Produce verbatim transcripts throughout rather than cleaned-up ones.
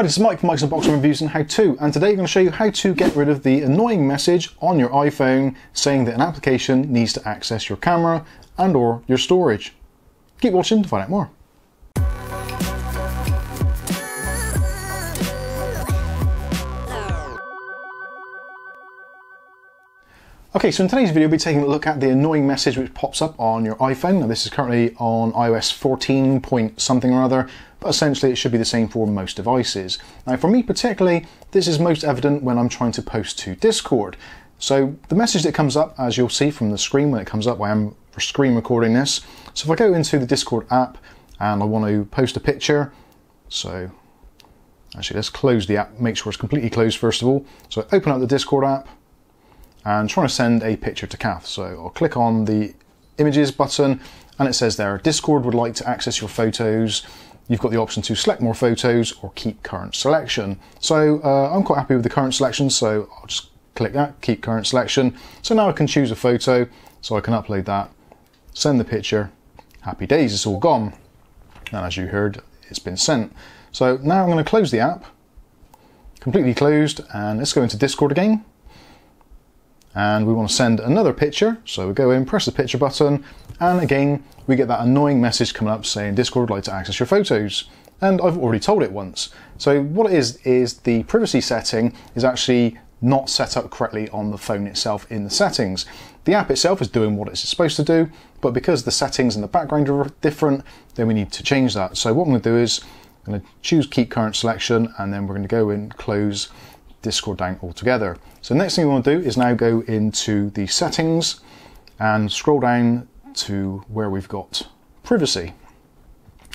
Hi, this is Mike from Mike's Unboxing Reviews and How To, and today I'm going to show you how to get rid of the annoying message on your iPhone saying that an application needs to access your camera and or your storage. Keep watching to find out more. Okay, so in today's video, we'll be taking a look at the annoying message which pops up on your iPhone. Now, this is currently on iOS fourteen point something or other, but essentially it should be the same for most devices. Now, for me particularly, this is most evident when I'm trying to post to Discord. So the message that comes up, as you'll see from the screen when it comes up, I am screen recording this. So if I go into the Discord app and I want to post a picture, so actually let's close the app, make sure it's completely closed first of all. So I open up the Discord app and trying to send a picture to Kath. So I'll click on the images button and it says there, Discord would like to access your photos. You've got the option to select more photos or keep current selection. So uh, I'm quite happy with the current selection, so I'll just click that, keep current selection. So now I can choose a photo, so I can upload that, send the picture, happy days, it's all gone. And as you heard, it's been sent. So now I'm gonna close the app, completely closed, and let's go into Discord again. And we want to send another picture, so we go in, press the picture button, and again we get that annoying message coming up saying Discord would like to access your photos, and I've already told it once. So what it is is the privacy setting is actually not set up correctly on the phone itself in the settings. The app itself is doing what it's supposed to do, but because the settings and the background are different, then we need to change that. So what I'm going to do is I'm going to choose keep current selection, and then we're going to go in, close Discord down altogether. So the next thing we want to do is now go into the settings and scroll down to where we've got privacy.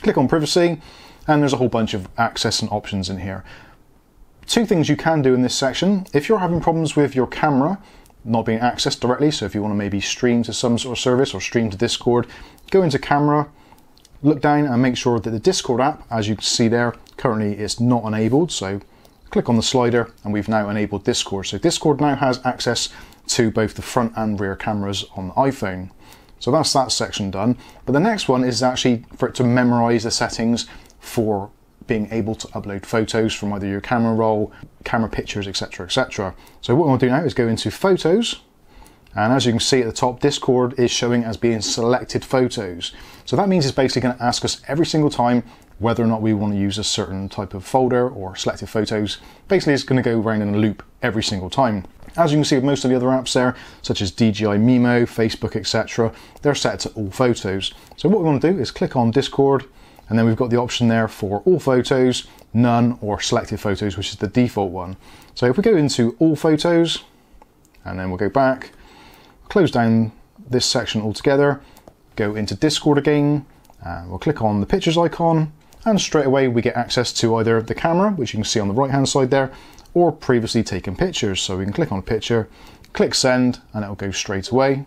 Click on privacy, and there's a whole bunch of access and options in here. Two things you can do in this section. If you're having problems with your camera not being accessed directly, so if you want to maybe stream to some sort of service or stream to Discord, go into camera, look down and make sure that the Discord app, as you can see there, currently is not enabled. So click on the slider and we've now enabled Discord. So Discord now has access to both the front and rear cameras on the iPhone. So that's that section done. But the next one is actually for it to memorize the settings for being able to upload photos from either your camera roll, camera pictures, et cetera, et cetera. So what we'll do now is go into photos, and as you can see at the top, Discord is showing as being selected photos. So that means it's basically going to ask us every single time whether or not we want to use a certain type of folder or selected photos. Basically, it's going to go around in a loop every single time. As you can see with most of the other apps there, such as D J I Mimo, Facebook, et cetera, they're set to all photos. So what we want to do is click on Discord, and then we've got the option there for all photos, none, or selected photos, which is the default one. So if we go into all photos, and then we'll go back, close down this section altogether, go into Discord again, and we'll click on the pictures icon, and straight away we get access to either the camera, which you can see on the right hand side there, or previously taken pictures. So we can click on a picture, click send, and it'll go straight away.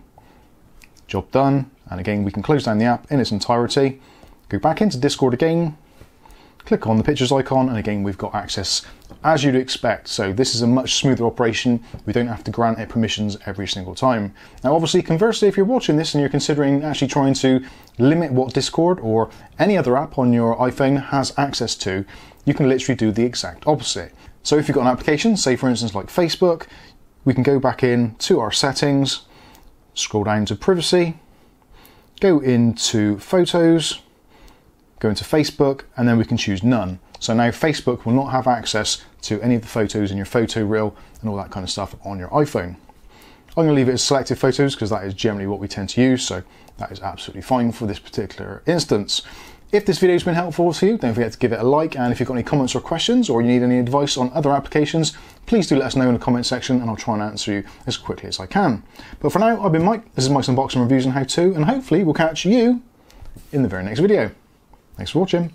Job done. And again, we can close down the app in its entirety, go back into Discord again, click on the pictures icon, and again we've got access as you'd expect. So this is a much smoother operation. We don't have to grant it permissions every single time. Now obviously, conversely, if you're watching this and you're considering actually trying to limit what Discord or any other app on your iPhone has access to, you can literally do the exact opposite. So if you've got an application, say for instance like Facebook, we can go back in to our settings, scroll down to privacy, go into photos, go into Facebook, and then we can choose none. So now Facebook will not have access to any of the photos in your photo reel and all that kind of stuff on your iPhone. I'm gonna leave it as selected photos because that is generally what we tend to use, so that is absolutely fine for this particular instance. If this video's been helpful to you, don't forget to give it a like, and if you've got any comments or questions or you need any advice on other applications, please do let us know in the comment section and I'll try and answer you as quickly as I can. But for now, I've been Mike, this is Mike's Unboxing Reviews and How To, and hopefully we'll catch you in the very next video. Thanks for watching.